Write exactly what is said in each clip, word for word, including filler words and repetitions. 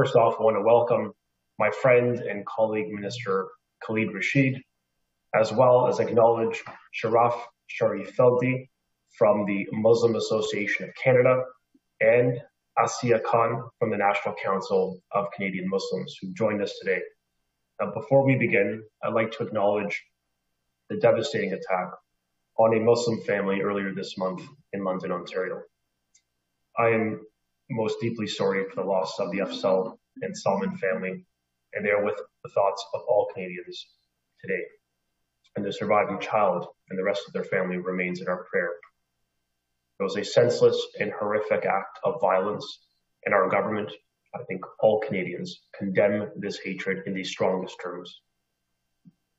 First off, I want to welcome my friend and colleague, Minister Kaleed Rasheed, as well as acknowledge Sharaf Sharifeldin from the Muslim Association of Canada and Asiya Khan from the National Council of Canadian Muslims, who joined us today. Now, before we begin, I'd like to acknowledge the devastating attack on a Muslim family earlier this month in London, Ontario. I am most deeply sorry for the loss of the Afzal and Salman family, and they are with the thoughts of all Canadians today. And the surviving child and the rest of their family remains in our prayer. It was a senseless and horrific act of violence, and our government, I think all Canadians, condemn this hatred in the strongest terms.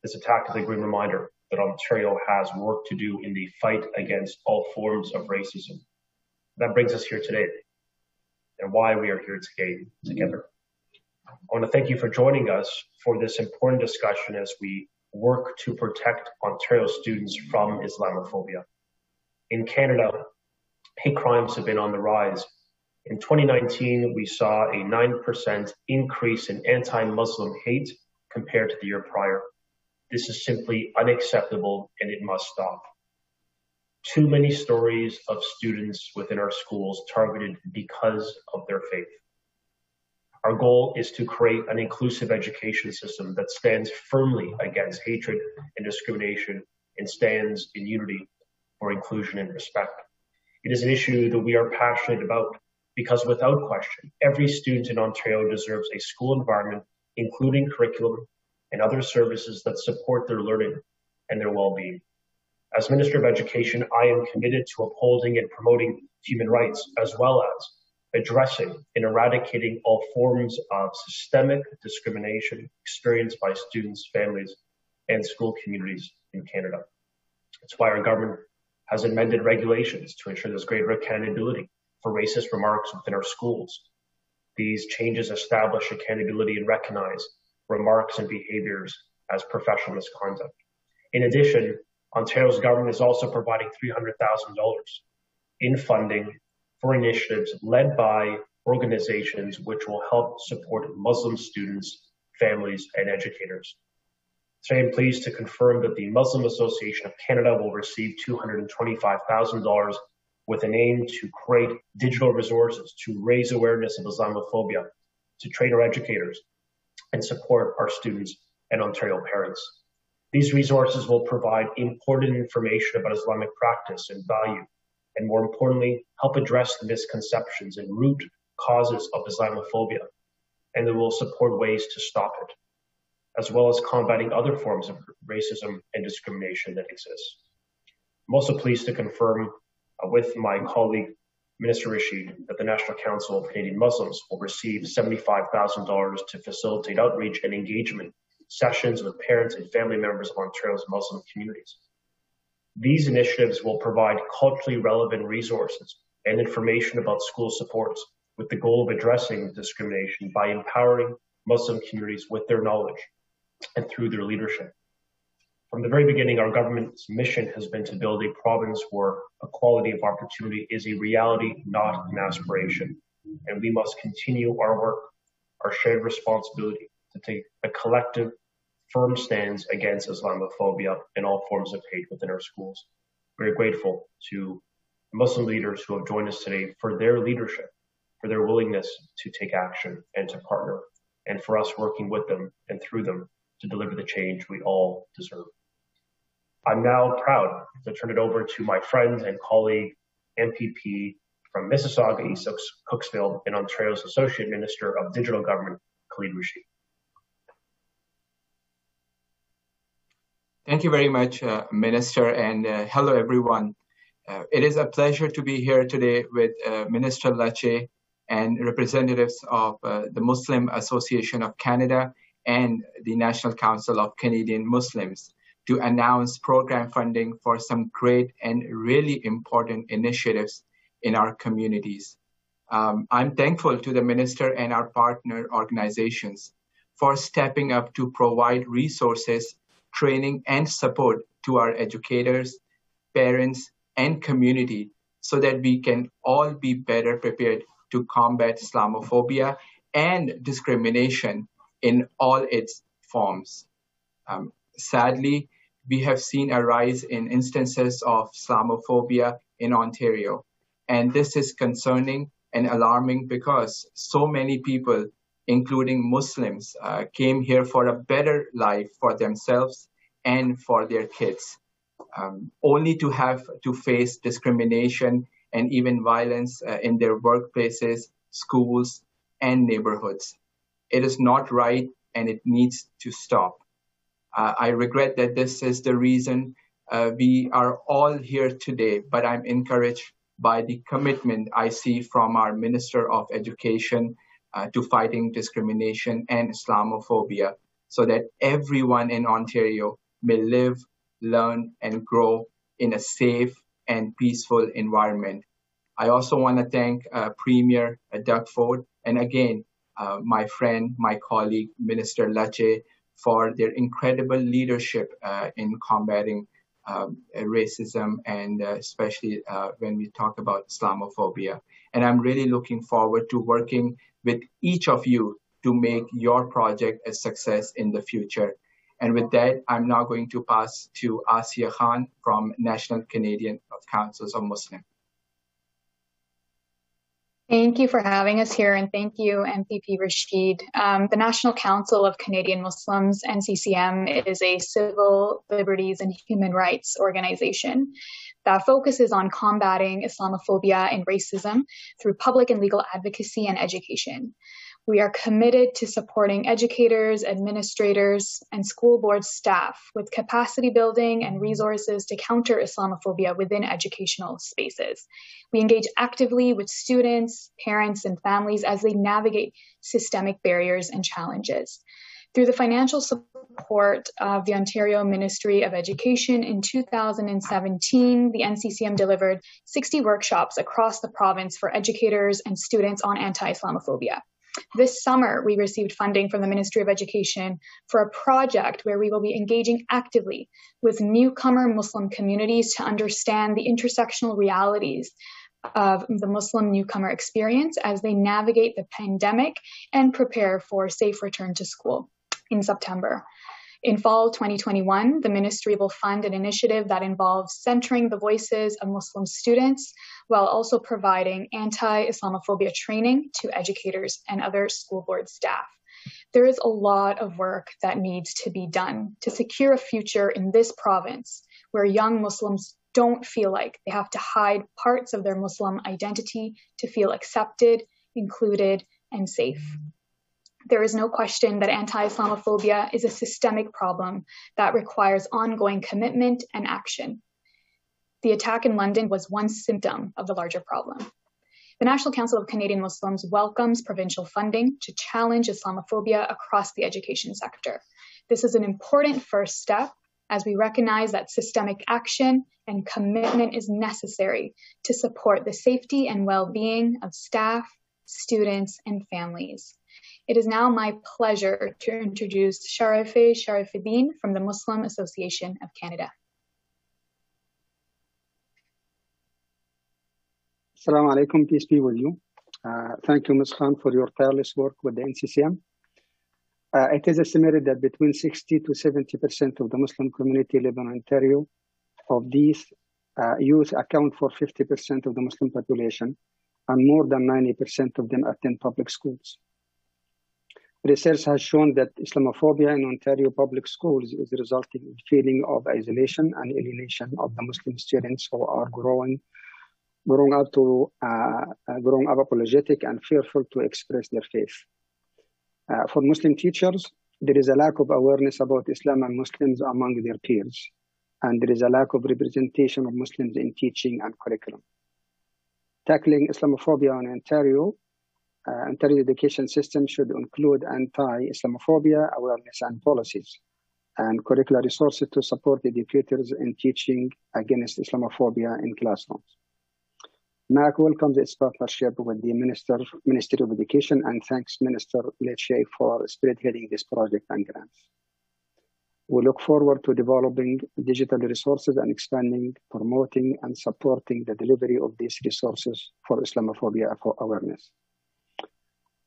This attack is a great reminder that Ontario has work to do in the fight against all forms of racism. That brings us here today, and why we are here today together. I want to thank you for joining us for this important discussion as we work to protect Ontario students from Islamophobia. In Canada, hate crimes have been on the rise. In twenty nineteen, we saw a nine percent increase in anti-Muslim hate compared to the year prior. This is simply unacceptable and it must stop. Too many stories of students within our schools targeted because of their faith. Our goal is to create an inclusive education system that stands firmly against hatred and discrimination and stands in unity for inclusion and respect. It is an issue that we are passionate about because without question, every student in Ontario deserves a school environment, including curriculum and other services that support their learning and their well-being. As Minister of Education, I am committed to upholding and promoting human rights, as well as addressing and eradicating all forms of systemic discrimination experienced by students, families, and school communities in Canada. That's why our government has amended regulations to ensure there's greater accountability for racist remarks within our schools. These changes establish accountability and recognize remarks and behaviors as professional misconduct. In addition, Ontario's government is also providing three hundred thousand dollars in funding for initiatives led by organizations which will help support Muslim students, families, and educators. Today, I'm pleased to confirm that the Muslim Association of Canada will receive two hundred twenty-five thousand dollars with an aim to create digital resources to raise awareness of Islamophobia, to train our educators, and support our students and Ontario parents. These resources will provide important information about Islamic practice and value, and more importantly, help address the misconceptions and root causes of Islamophobia, and it will support ways to stop it, as well as combating other forms of racism and discrimination that exist. I'm also pleased to confirm uh, with my colleague, Minister Rasheed, that the National Council of Canadian Muslims will receive seventy-five thousand dollars to facilitate outreach and engagement sessions with parents and family members of Ontario's Muslim communities. These initiatives will provide culturally relevant resources and information about school supports with the goal of addressing discrimination by empowering Muslim communities with their knowledge and through their leadership. From the very beginning, our government's mission has been to build a province where equality of opportunity is a reality, not an aspiration. And we must continue our work, our shared responsibility to take a collective firm stands against Islamophobia and all forms of hate within our schools. We are grateful to Muslim leaders who have joined us today for their leadership, for their willingness to take action and to partner, and for us working with them and through them to deliver the change we all deserve. I'm now proud to turn it over to my friend and colleague, M P P from Mississauga, East Cooksville, and Ontario's Associate Minister of Digital Government, Kaleed Rasheed. Thank you very much, uh, Minister, and uh, hello, everyone. Uh, it is a pleasure to be here today with uh, Minister Lecce and representatives of uh, the Muslim Association of Canada and the National Council of Canadian Muslims to announce program funding for some great and really important initiatives in our communities. Um, I'm thankful to the Minister and our partner organizations for stepping up to provide resources, training and support to our educators, parents, and community so that we can all be better prepared to combat Islamophobia and discrimination in all its forms. Um, sadly, we have seen a rise in instances of Islamophobia in Ontario, and this is concerning and alarming because so many people, including Muslims, uh, came here for a better life for themselves and for their kids, um, only to have to face discrimination and even violence uh, in their workplaces, schools, and neighborhoods. It is not right, and it needs to stop. Uh, I regret that this is the reason uh, we are all here today, but I'm encouraged by the commitment I see from our Minister of Education uh, to fighting discrimination and Islamophobia, so that everyone in Ontario may live, learn, and grow in a safe and peaceful environment. I also want to thank uh, Premier uh, Doug Ford, and again, uh, my friend, my colleague, Minister Lecce, for their incredible leadership uh, in combating um, racism, and uh, especially uh, when we talk about Islamophobia. And I'm really looking forward to working with each of you to make your project a success in the future. And with that, I'm now going to pass to Asiya Khan from National Canadian Councils of Muslims. Thank you for having us here, and thank you, M P P Rasheed. Um, the National Council of Canadian Muslims, N C C M, is a civil liberties and human rights organization that focuses on combating Islamophobia and racism through public and legal advocacy and education. We are committed to supporting educators, administrators, and school board staff with capacity building and resources to counter Islamophobia within educational spaces. We engage actively with students, parents, and families as they navigate systemic barriers and challenges. Through the financial support of the Ontario Ministry of Education in two thousand seventeen, the N C C M delivered sixty workshops across the province for educators and students on anti-Islamophobia. This summer, we received funding from the Ministry of Education for a project where we will be engaging actively with newcomer Muslim communities to understand the intersectional realities of the Muslim newcomer experience as they navigate the pandemic and prepare for safe return to school in September. In fall twenty twenty-one, the ministry will fund an initiative that involves centering the voices of Muslim students while also providing anti-Islamophobia training to educators and other school board staff. There is a lot of work that needs to be done to secure a future in this province where young Muslims don't feel like they have to hide parts of their Muslim identity to feel accepted, included, and safe. There is no question that anti-Islamophobia is a systemic problem that requires ongoing commitment and action. The attack in London was one symptom of the larger problem. The National Council of Canadian Muslims welcomes provincial funding to challenge Islamophobia across the education sector. This is an important first step as we recognize that systemic action and commitment is necessary to support the safety and well-being of staff, students, and families. It is now my pleasure to introduce Sharaf Sharifeldin from the Muslim Association of Canada. Assalamu alaikum, peace be with you. Uh, thank you, Miz Khan, for your tireless work with the N C C M. Uh, it is estimated that between sixty to seventy percent of the Muslim community live in Ontario. Of these, uh, youth account for fifty percent of the Muslim population, and more than ninety percent of them attend public schools. Research has shown that Islamophobia in Ontario public schools is resulting in feeling of isolation and alienation of the Muslim students who are growing, growing up to uh, growing up apologetic and fearful to express their faith. Uh, for Muslim teachers, there is a lack of awareness about Islam and Muslims among their peers, and there is a lack of representation of Muslims in teaching and curriculum. Tackling Islamophobia in Ontario. Uh, Ontario education system should include anti-Islamophobia awareness and policies and curricular resources to support educators in teaching against Islamophobia in classrooms. M A C welcomes its partnership with the Minister, Ministry of Education, and thanks Minister Lecce for spearheading this project and grants. We look forward to developing digital resources and expanding, promoting, and supporting the delivery of these resources for Islamophobia awareness.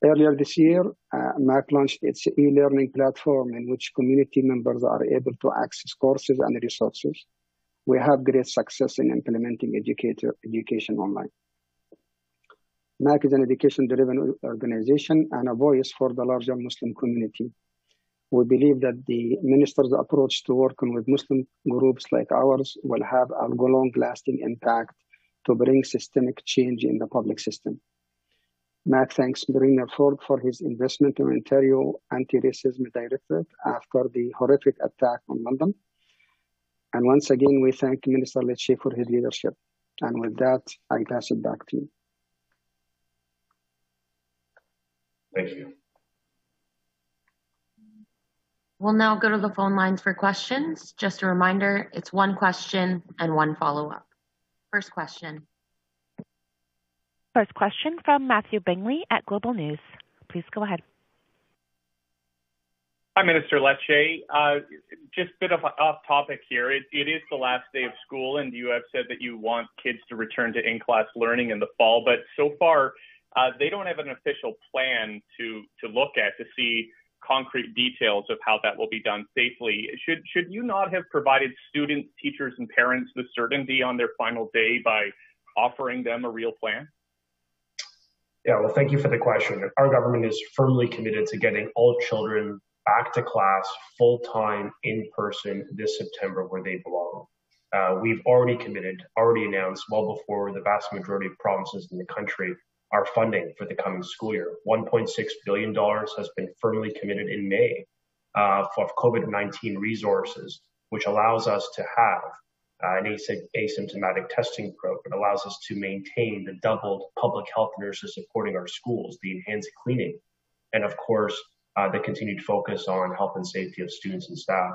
Earlier this year, uh, M A C launched its e-learning platform in which community members are able to access courses and resources. We have great success in implementing educator education online. M A C is an education-driven organization and a voice for the larger Muslim community. We believe that the minister's approach to working with Muslim groups like ours will have a long-lasting impact to bring systemic change in the public system. M A C thanks Minister Ford for his investment in Ontario Anti-Racism Directorate after the horrific attack on London. And once again, we thank Minister Lecce for his leadership. And with that, I pass it back to you. Thank you. We'll now go to the phone lines for questions. Just a reminder, it's one question and one follow-up. First question. First question from Matthew Bingley at Global News. Please go ahead. Hi, Minister Lecce. Uh, just a bit of off topic here. It, it is the last day of school, and you have said that you want kids to return to in-class learning in the fall, but so far, uh, they don't have an official plan to, to look at to see concrete details of how that will be done safely. Should, should you not have provided students, teachers, and parents the certainty on their final day by offering them a real plan? Yeah, well, thank you for the question. Our government is firmly committed to getting all children back to class full-time in person this September where they belong. Uh, we've already committed, already announced well before the vast majority of provinces in the country our funding for the coming school year. one point six billion dollars has been firmly committed in May uh, for COVID nineteen resources, which allows us to have Uh, an asymptomatic testing program. It allows us to maintain the doubled public health nurses supporting our schools, the enhanced cleaning, and of course, uh, the continued focus on health and safety of students and staff.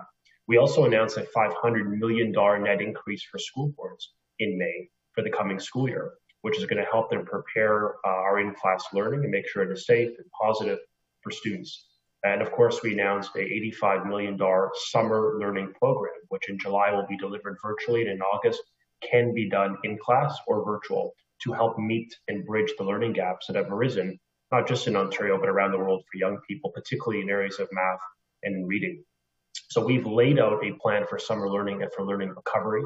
We also announced a five hundred million dollars net increase for school boards in May for the coming school year, which is going to help them prepare uh, our in-class learning and make sure it is safe and positive for students. And of course, we announced a eighty-five million dollars summer learning program, which in July will be delivered virtually and in August can be done in class or virtual to help meet and bridge the learning gaps that have arisen, not just in Ontario, but around the world for young people, particularly in areas of math and in reading. So we've laid out a plan for summer learning and for learning recovery.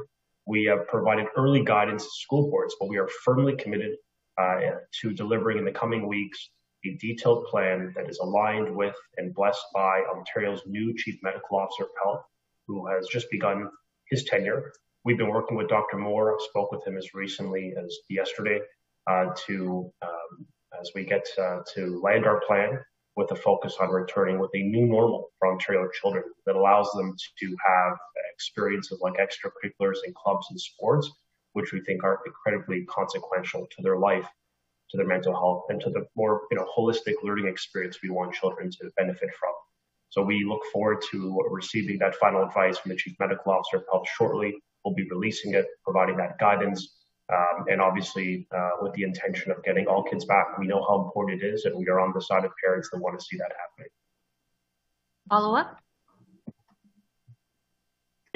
We have provided early guidance to school boards, but we are firmly committed uh, to delivering in the coming weeks a detailed plan that is aligned with and blessed by Ontario's new Chief Medical Officer of Health, who has just begun his tenure. We've been working with Doctor Moore. I spoke with him as recently as yesterday uh, to um, as we get uh, to land our plan with a focus on returning with a new normal for Ontario children that allows them to have experiences like extracurriculars and clubs and sports, which we think are incredibly consequential to their life, to their mental health, and to the more you know, holistic learning experience we want children to benefit from. So we look forward to receiving that final advice from the Chief Medical Officer of Health shortly. We'll be releasing it, providing that guidance, um, and obviously uh, with the intention of getting all kids back. We know how important it is, and we are on the side of parents that want to see that happening. Follow up?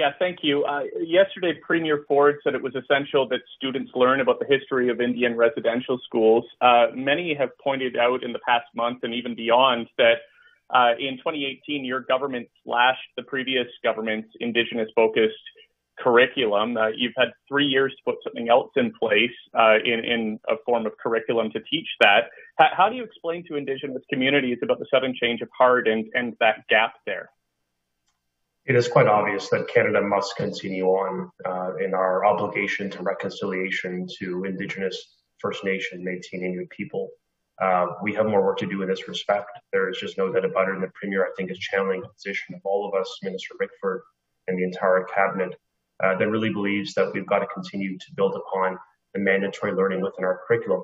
Yeah, thank you. Uh, yesterday, Premier Ford said it was essential that students learn about the history of Indian residential schools. Uh, many have pointed out in the past month and even beyond that uh, in twenty eighteen, your government slashed the previous government's Indigenous-focused curriculum. Uh, you've had three years to put something else in place uh, in, in a form of curriculum to teach that. H- how do you explain to Indigenous communities about the sudden change of heart and, and that gap there? It is quite obvious that Canada must continue on uh, in our obligation to reconciliation to Indigenous, First Nation, Métis and Inuit people. Uh, we have more work to do in this respect. There is just no doubt about it, and the Premier, I think, is channeling the position of all of us, Minister Rickford and the entire Cabinet, uh, that really believes that we've got to continue to build upon the mandatory learning within our curriculum.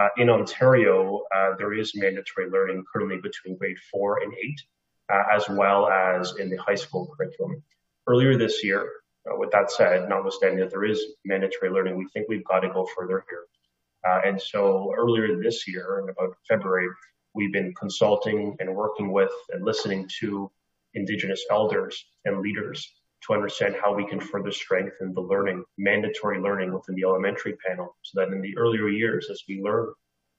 Uh, in Ontario, uh, there is mandatory learning currently between grade four and eight. Uh, as well as in the high school curriculum. Earlier this year, uh, with that said, notwithstanding that there is mandatory learning, we think we've got to go further here. Uh, and so earlier this year, in about February, we've been consulting and working with and listening to Indigenous elders and leaders to understand how we can further strengthen the learning, mandatory learning within the elementary panel, so that in the earlier years, as we learn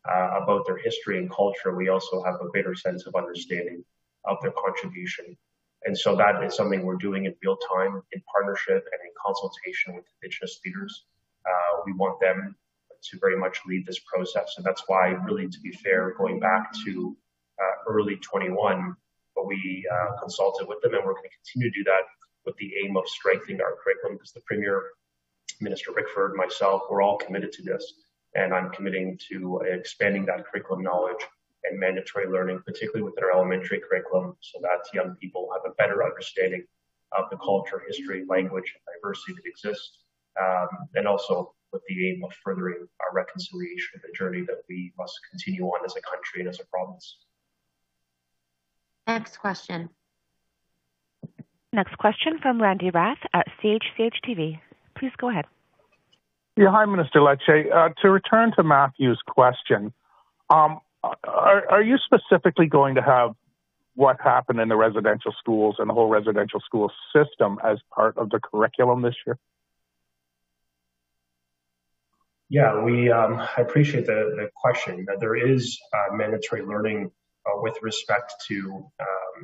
uh, about their history and culture, we also have a greater sense of understanding of their contribution. And so that is something we're doing in real time in partnership and in consultation with Indigenous leaders. Uh, we want them to very much lead this process. And that's why, really, to be fair, going back to uh, early twenty-one, we uh, consulted with them, and we're going to continue to do that with the aim of strengthening our curriculum, because the Premier, Minister Rickford, myself, we're all committed to this. And I'm committing to expanding that curriculum knowledge and mandatory learning, particularly within our elementary curriculum, so that young people have a better understanding of the culture, history, language, and diversity that exists, um, and also with the aim of furthering our reconciliation, the journey that we must continue on as a country and as a province. Next question. Next question from Randy Rath at C H C H T V. Please go ahead. Yeah, hi, Minister Lecce. Uh, to return to Matthew's question, um, are, are you specifically going to have what happened in the residential schools and the whole residential school system as part of the curriculum this year? Yeah, we um, I appreciate the, the question. There is uh, mandatory learning Uh, with respect to um,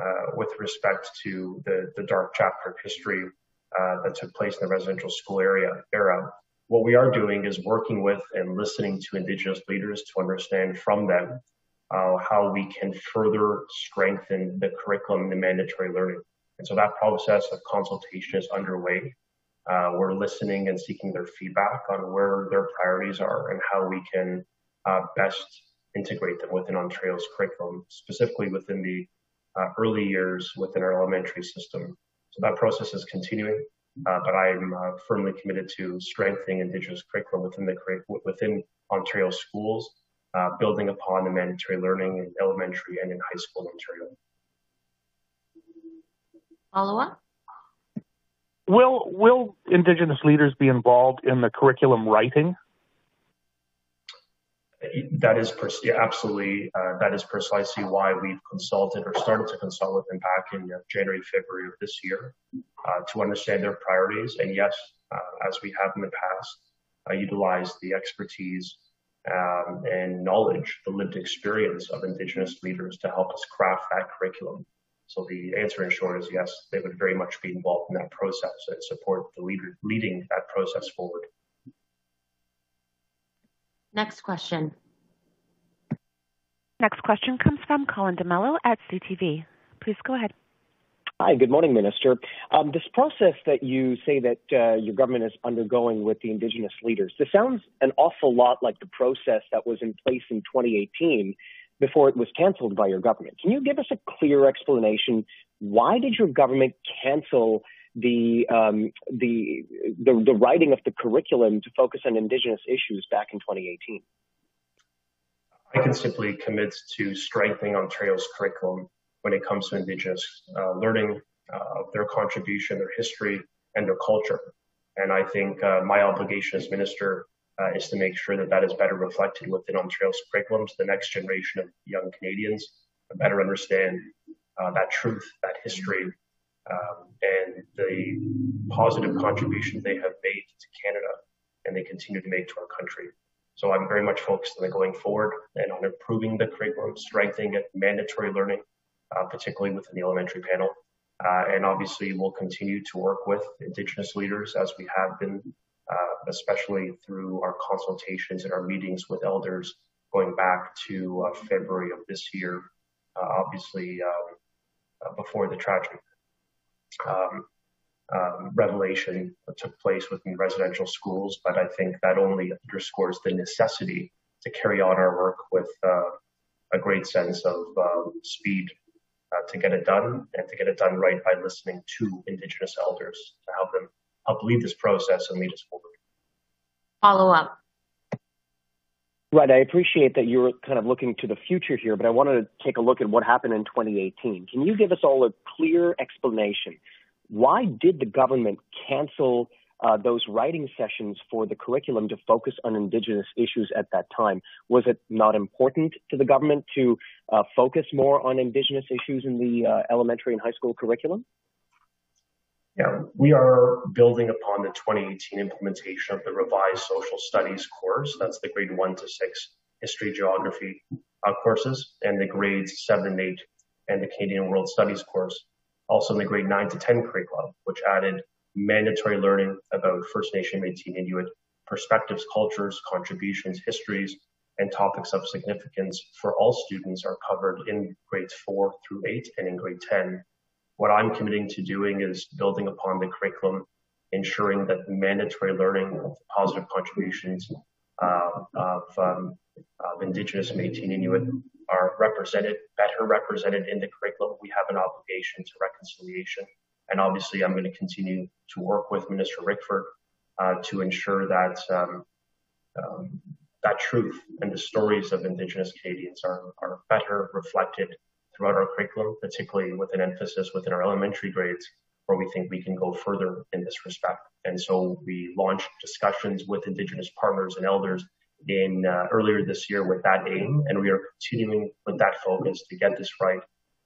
uh, with respect to the, the dark chapter of history uh, that took place in the residential school area era. What we are doing is working with and listening to Indigenous leaders to understand from them uh, how we can further strengthen the curriculum, the mandatory learning. And so that process of consultation is underway. Uh, we're listening and seeking their feedback on where their priorities are and how we can uh, best integrate them within Ontario's curriculum, specifically within the uh, early years within our elementary system. So that process is continuing, uh, but I am uh, firmly committed to strengthening Indigenous curriculum within the within Ontario schools, uh, building upon the mandatory learning in elementary and in high school in Ontario. Follow up? Will, will Indigenous leaders be involved in the curriculum writing? That is yeah, absolutely. Uh, that is precisely why we've consulted or started to consult with them back in uh, January, February of this year uh, to understand their priorities. And yes, uh, as we have in the past, uh, utilize the expertise um, and knowledge, the lived experience of Indigenous leaders to help us craft that curriculum. So the answer in short is yes, they would very much be involved in that process and support the leader leading that process forward. Next question. Next question comes from Colin DeMello at C T V. Please go ahead. Hi, good morning, Minister. Um, this process that you say that uh, your government is undergoing with the Indigenous leaders, this sounds an awful lot like the process that was in place in twenty eighteen before it was cancelled by your government. Can you give us a clear explanation? Why did your government cancel The, um, the the the writing of the curriculum to focus on Indigenous issues back in twenty eighteen? I can simply commit to strengthening Ontario's curriculum when it comes to Indigenous uh, learning, uh, their contribution, their history, and their culture. And I think uh, my obligation as Minister uh, is to make sure that that is better reflected within Ontario's curriculum, so the next generation of young Canadians better understand uh, that truth, that history, Um, and the positive contribution they have made to Canada and they continue to make to our country. So I'm very much focused on the going forward and on improving the curriculum, strengthening it, mandatory learning, uh, particularly within the elementary panel. Uh, and obviously we'll continue to work with Indigenous leaders as we have been, uh, especially through our consultations and our meetings with elders going back to uh, February of this year, uh, obviously um, uh, before the tragic Um, um, revelation that took place within residential schools, but I think that only underscores the necessity to carry on our work with uh, a great sense of um, speed uh, to get it done and to get it done right by listening to Indigenous elders to help them help lead this process and lead us forward. Follow up. Right, I appreciate that you're kind of looking to the future here, but I wanted to take a look at what happened in twenty eighteen. Can you give us all a clear explanation? Why did the government cancel uh, those writing sessions for the curriculum to focus on Indigenous issues at that time? Was it not important to the government to uh, focus more on Indigenous issues in the uh, elementary and high school curriculum? Yeah, we are building upon the twenty eighteen implementation of the revised social studies course. That's the grade one to six history, geography uh, courses and the grades seven and eight and the Canadian World Studies course, also in the grade nine to ten curriculum, which added mandatory learning about First Nation, Métis, Inuit perspectives, cultures, contributions, histories, and topics of significance for all students are covered in grades four through eight and in grade ten. What I'm committing to doing is building upon the curriculum, ensuring that the mandatory learning of positive contributions uh, of, um, of Indigenous, Métis, Inuit are represented, better represented in the curriculum. We have an obligation to reconciliation. And obviously, I'm going to continue to work with Minister Rickford uh, to ensure that um, um, that truth and the stories of Indigenous Canadians are, are better reflected throughout our curriculum, particularly with an emphasis within our elementary grades, where we think we can go further in this respect. And so we launched discussions with Indigenous partners and elders in uh, earlier this year with that aim, and we are continuing with that focus to get this right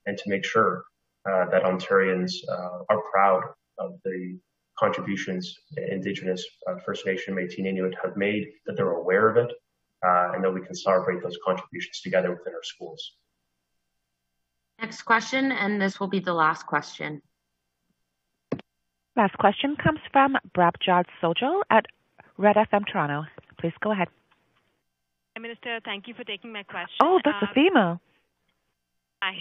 and to make sure uh, that Ontarians uh, are proud of the contributions Indigenous, uh, First Nation, Métis, Inuit have made, that they're aware of it, uh, and that we can celebrate those contributions together within our schools. Next question, and this will be the last question. Last question comes from Prabhjot Sojal at Red F M Toronto. Please go ahead. Hi, Minister, thank you for taking my question. Oh, that's um, a female. Hi.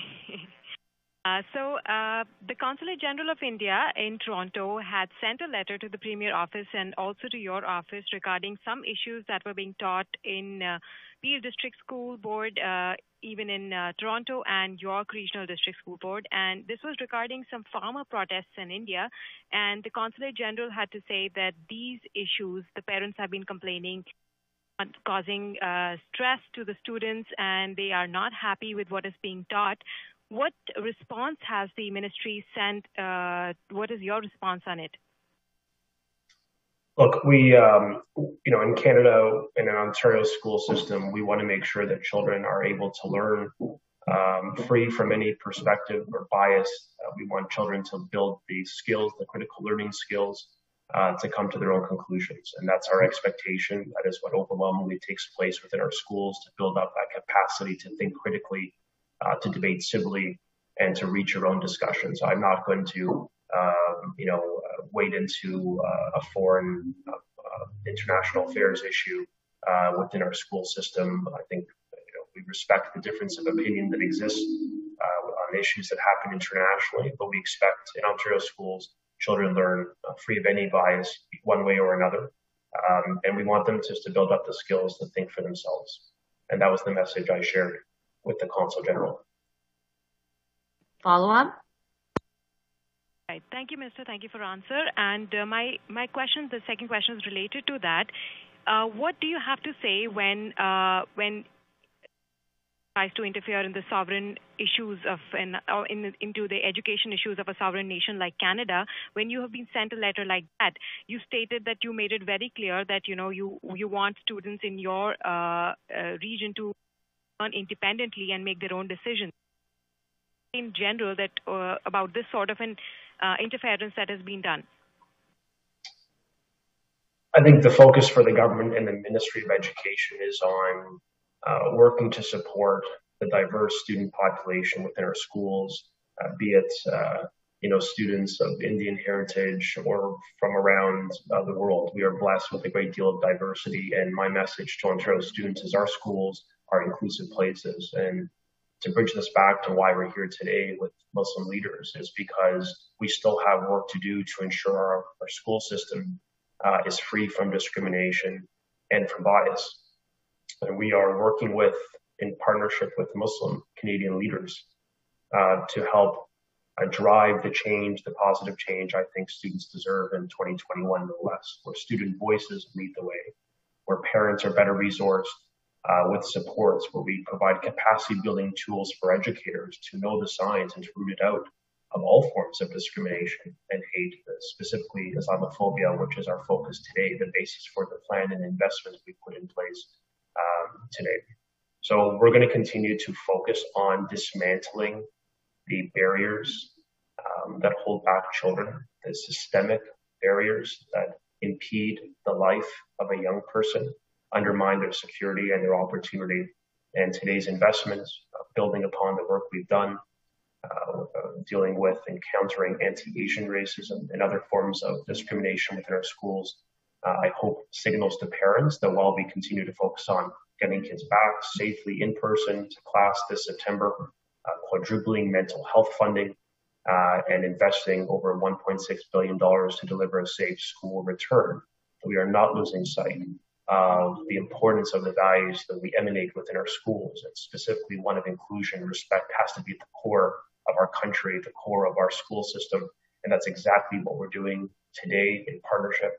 Uh, so, uh, the Consulate General of India in Toronto had sent a letter to the Premier Office and also to your office regarding some issues that were being taught in uh, Peel District School Board, uh, even in uh, Toronto and York Regional District School Board. And this was regarding some farmer protests in India. And the Consulate General had to say that these issues, the parents have been complaining, causing uh, stress to the students, and they are not happy with what is being taught. What response has the ministry sent? Uh, what is your response on it? Look, we, um, you know, in Canada, in an Ontario school system, we want to make sure that children are able to learn um, free from any perspective or bias. Uh, we want children to build the skills, the critical learning skills, uh, to come to their own conclusions. And that's our expectation. That is what overwhelmingly takes place within our schools, to build up that capacity to think critically, Uh, to debate civilly, and to reach your own discussions. So I'm not going to, um, you know, wade into uh, a foreign uh, uh, international affairs issue uh, within our school system. I think you know, we respect the difference of opinion that exists uh, on issues that happen internationally, but we expect in Ontario schools, children learn uh, free of any bias, one way or another, um, and we want them just to build up the skills to think for themselves. And that was the message I shared with the Consul General. Follow up? Right. Thank you, Minister. Thank you for answer. And uh, my, my question, the second question is related to that. Uh, what do you have to say when, uh, when tries to interfere in the sovereign issues of an, or in, into the education issues of a sovereign nation like Canada? When you have been sent a letter like that, you stated that you made it very clear that, you know, you, you want students in your uh, uh, region to independently and make their own decisions. In general, that uh, about this sort of an uh, interference that has been done. I think the focus for the government and the Ministry of Education is on uh, working to support the diverse student population within our schools, uh, be it uh, you know students of Indian heritage or from around uh, the world. We are blessed with a great deal of diversity, and my message to Ontario students is our schools are inclusive places. And to bridge this back to why we're here today with Muslim leaders is because we still have work to do to ensure our, our school system uh, is free from discrimination and from bias. And we are working with, in partnership with Muslim Canadian leaders uh, to help uh, drive the change, the positive change I think students deserve in twenty twenty-one, no less, where student voices lead the way, where parents are better resourced, Uh, with supports, where we provide capacity building tools for educators to know the signs and to root it out of all forms of discrimination and hate, specifically Islamophobia, which is our focus today, the basis for the plan and investments we put in place um, today. So we're going to continue to focus on dismantling the barriers um, that hold back children, the systemic barriers that impede the life of a young person, undermine their security and their opportunity. And today's investments, uh, building upon the work we've done, uh, uh, dealing with and countering anti-Asian racism and other forms of discrimination within our schools, uh, I hope signals to parents that while we continue to focus on getting kids back safely in person to class this September, uh, quadrupling mental health funding, Uh, and investing over one point six billion dollars to deliver a safe school return, we are not losing sight of the importance of the values that we emanate within our schools, and specifically one of inclusion. Respect has to be at the core of our country, the core of our school system, and that's exactly what we're doing today in partnership.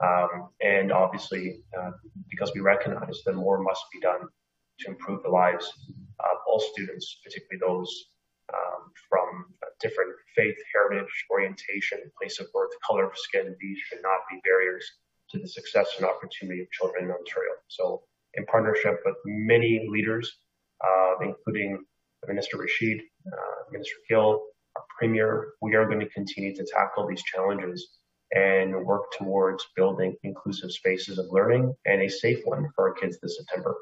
Um, and obviously, uh, because we recognize that more must be done to improve the lives of all students, particularly those Um, from uh, different faith, heritage, orientation, place of birth, color of skin. These should not be barriers to the success and opportunity of children in Ontario. So in partnership with many leaders, uh, including Minister Rasheed, uh, Minister Gill, our Premier, we are going to continue to tackle these challenges and work towards building inclusive spaces of learning and a safe one for our kids this September.